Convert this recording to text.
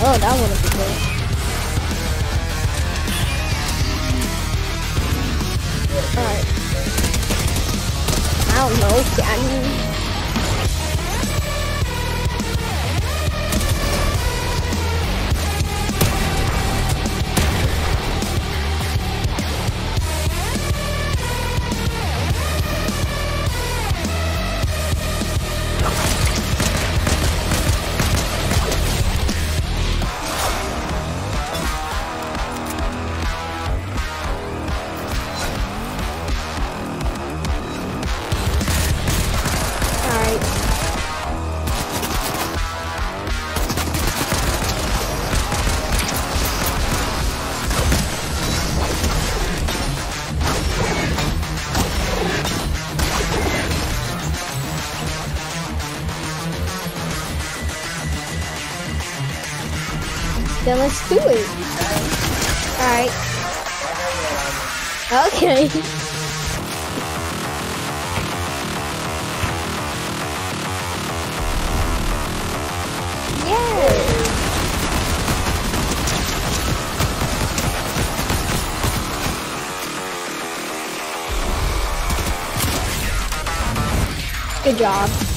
Oh, that one is good. Alright. I don't know. I mean... Yeah, let's do it. Alright. Okay. Yeah. Good job.